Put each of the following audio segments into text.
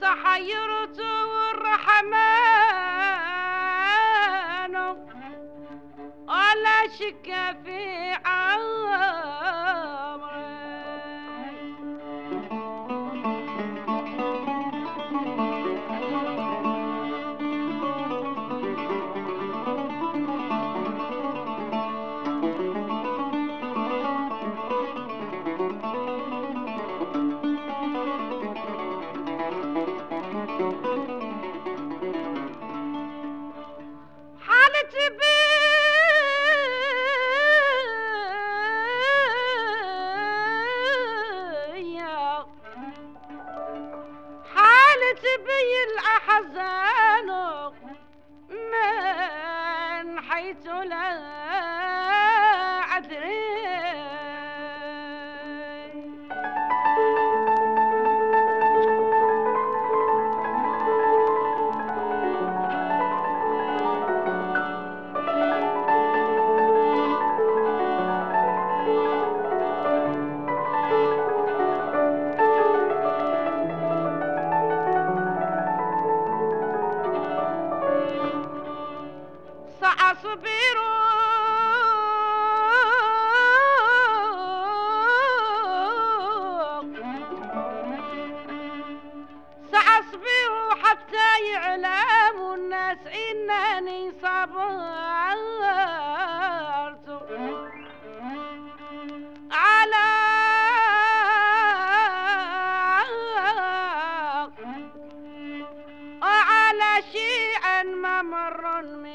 تحيرت والرحمن على شك في الأحزان من حيث لا أدري. سأصبر حتى يعلم الناس إنني صبرت على شيئا ما مر من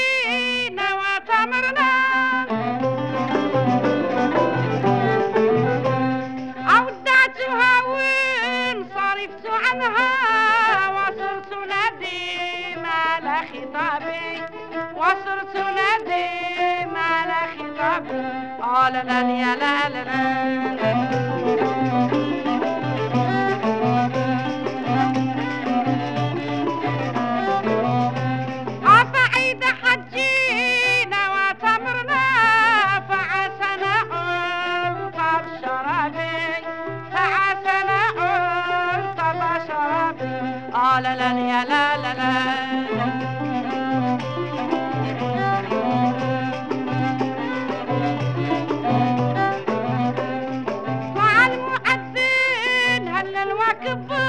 وصرت نديم على خطابي لا لا يا لا لا لا لا لا يا لا لا لا مع المؤذن هل الواكب